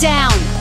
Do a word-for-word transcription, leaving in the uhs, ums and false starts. down.